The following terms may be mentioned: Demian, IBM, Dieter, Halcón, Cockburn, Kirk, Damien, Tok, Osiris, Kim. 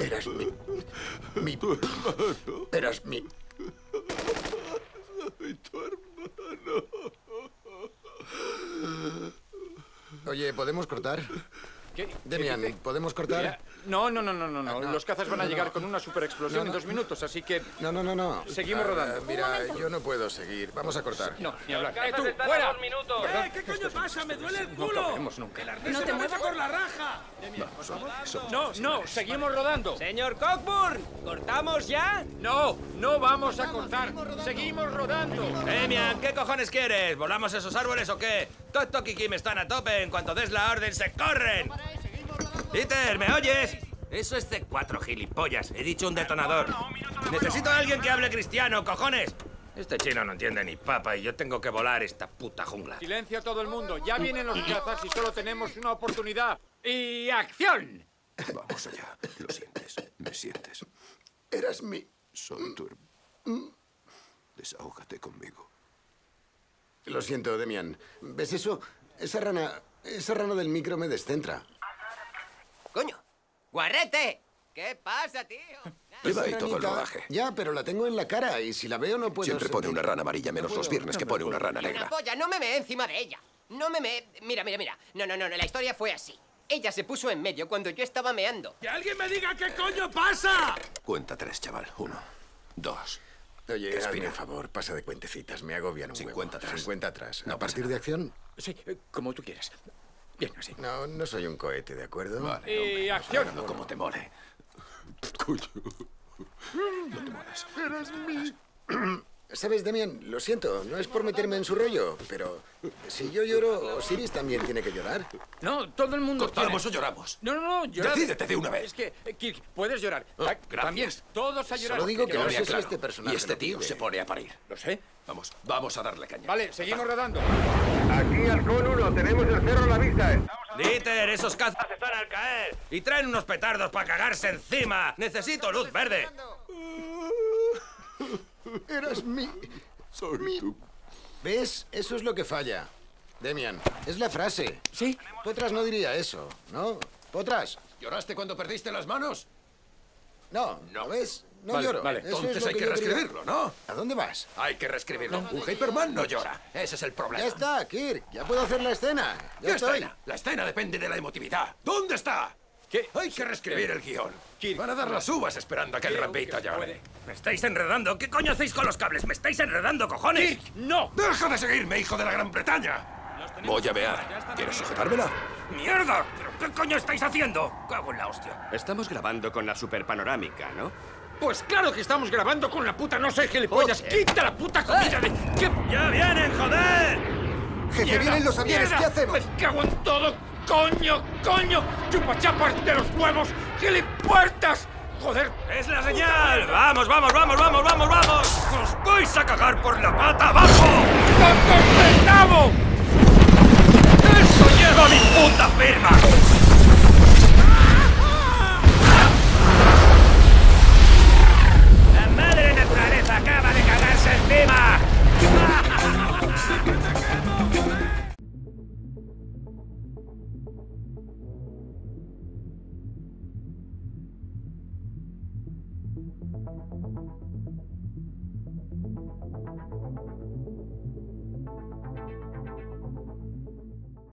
Eras mi... Eras mi... Soy tu hermano. Oye, ¿podemos cortar? ¿Qué? Demian, ¿podemos cortar? No. Los cazas van a llegar con una superexplosión en 2 minutos, así que... No. Seguimos rodando. Mira, yo no puedo seguir. Vamos a cortar. No, ni hablar. ¡Tú, fuera! ¿Qué coño pasa? ¡Me duele el culo! No acabaremos nunca. ¡No te muevas por la raja! No, seguimos rodando. ¡Señor Cockburn! ¿Cortamos ya? No vamos a cortar. ¡Seguimos rodando! Demian, ¿qué cojones quieres? ¿Volamos esos árboles o qué? Tok y Kim están a tope. En cuanto des la orden, ¡se corren! Dieter, ¿me oyes? Eso es C4, gilipollas. He dicho un detonador. Necesito a alguien que hable cristiano, cojones. Este chino no entiende ni papa y yo tengo que volar esta puta jungla. Silencio todo el mundo. Ya vienen los cazas y solo tenemos una oportunidad. ¡Y acción! Vamos allá. Lo sientes. Me sientes. Eras mi... Soy tu... Desahógate conmigo. Lo siento, Demian. ¿Ves eso? Esa rana del micro me descentra. ¡Coño! ¡Guarrete! ¿Qué pasa, tío? Lleva ahí todo el rodaje. Ya, pero la tengo en la cara y si la veo no puedo... Siempre pone una rana amarilla, menos los viernes que pone una rana negra. ¡Una polla! ¡No me meé encima de ella! ¡No me meé! Mira. No. La historia fue así. Ella se puso en medio cuando yo estaba meando. ¡Que alguien me diga qué coño pasa! Cuenta 3, chaval. 1, 2... Oye, respira, por favor, pasa de cuentecitas. Me agobian un 50 huevo. 50 atrás. ¿A partir de acción? Sí, como tú quieras. Bien, así. No soy un cohete, ¿de acuerdo? Vale, hombre, acción. No como te mole. Coño. No te mueres. Eres mi... ¿Sabes, Damien? Lo siento, no es por meterme en su rollo, pero si yo lloro, Osiris también tiene que llorar. No, todo el mundo ¿cortamos o lloramos? No, llorar. Decídete de una vez. Es que, Kirk, puedes llorar. Gracias. También, todos a llorar. Solo digo que no sé si este personaje... Y este tío se pone a parir. Lo sé. Vamos a darle caña. Vale, seguimos rodando. Aquí, Halcón 1, tenemos el cerro a la vista, Dieter, esos cazas están al caer. Y traen unos petardos para cagarse encima. Necesito luz verde. Eras mi... Soy tú. ¿Ves? Eso es lo que falla. Demian, es la frase. ¿Sí? Potras no diría eso, ¿no? Potras. ¿Lloraste cuando perdiste las manos? No. ¿Ves? No lloro. Vale, entonces hay que reescribirlo, ¿no? ¿A dónde vas? Hay que reescribirlo. Un Hyperman no llora. Ese es el problema. Ya está, Kirk. Ya puedo hacer la escena. Ya estoy. La escena depende de la emotividad. ¿Dónde está? ¿Qué? Hay que reescribir el guión. Van a dar las uvas esperando a que el rapito llore. ¿Me estáis enredando? ¿Qué coño hacéis con los cables? ¡Me estáis enredando, cojones! Kirk, ¡no! ¡Deja de seguirme, hijo de la Gran Bretaña! Voy a mear. ¿Quieres sujetármela? ¡Mierda! ¿Pero qué coño estáis haciendo? ¡Cago en la hostia! Estamos grabando con la superpanorámica, ¿no? Pues claro que estamos grabando con la puta... ¡No sé, gilipollas! ¡Quita la puta comida de... ¿Qué? ¡Ya vienen, joder! ¡Jefe, vienen los aviones! ¿Qué hacemos? ¡Me cago en todo! ¡Coño! ¡Chupachapas de los huevos! ¡Gilipuertas! ¡Joder! ¡Es la señal! ¡Vamos! ¡Os vais a cagar por la pata abajo! ¡Nos contentamos! ¡Eso lleva mi puta firma! ¡La madre naturaleza acaba de cagarse encima!